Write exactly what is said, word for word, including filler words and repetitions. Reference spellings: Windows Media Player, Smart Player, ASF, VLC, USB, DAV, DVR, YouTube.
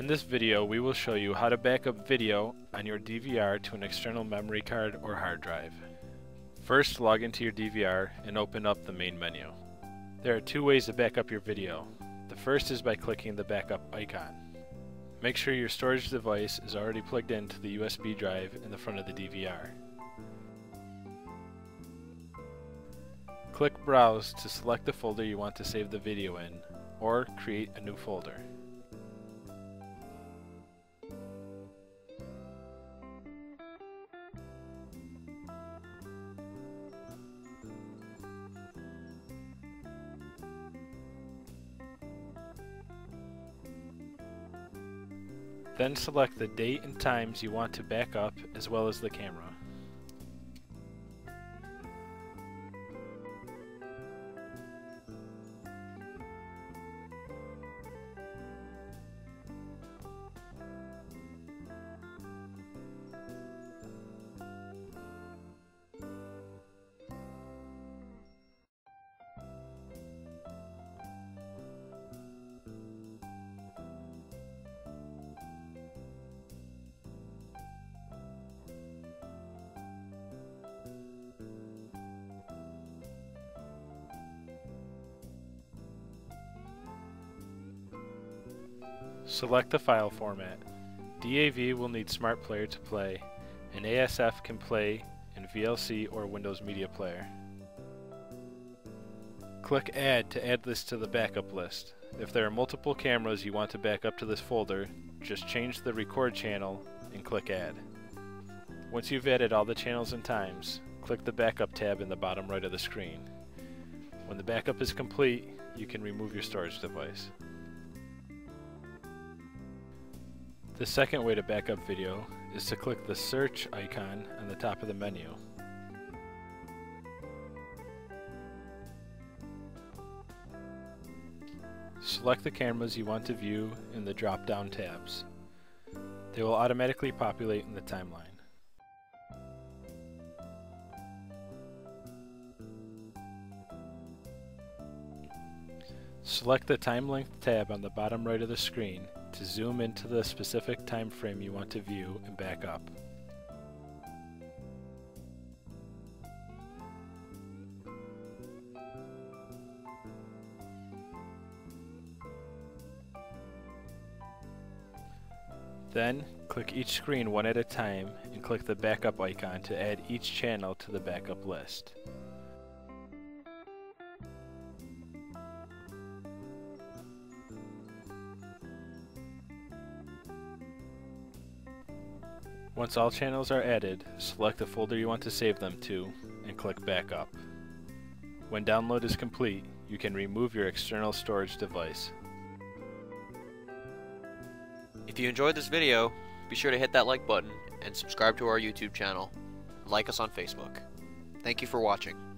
In this video, we will show you how to back up video on your D V R to an external memory card or hard drive. First, log into your D V R and open up the main menu. There are two ways to back up your video. The first is by clicking the backup icon. Make sure your storage device is already plugged into the U S B drive in the front of the D V R. Click Browse to select the folder you want to save the video in, or create a new folder. Then select the date and times you want to back up, as well as the camera. Select the file format. D A V will need Smart Player to play, and A S F can play in V L C or Windows Media Player. Click Add to add this to the backup list. If there are multiple cameras you want to back up to this folder, just change the record channel and click Add. Once you've added all the channels and times, click the Backup tab in the bottom right of the screen. When the backup is complete, you can remove your storage device. The second way to back up video is to click the search icon on the top of the menu. Select the cameras you want to view in the drop-down tabs. They will automatically populate in the timeline. Select the Time Length tab on the bottom right of the screen to zoom into the specific time frame you want to view and back up. Then, click each screen one at a time and click the backup icon to add each channel to the backup list. Once all channels are added, select the folder you want to save them to and click Backup. When download is complete, you can remove your external storage device. If you enjoyed this video, be sure to hit that like button and subscribe to our YouTube channel. Like us on Facebook. Thank you for watching.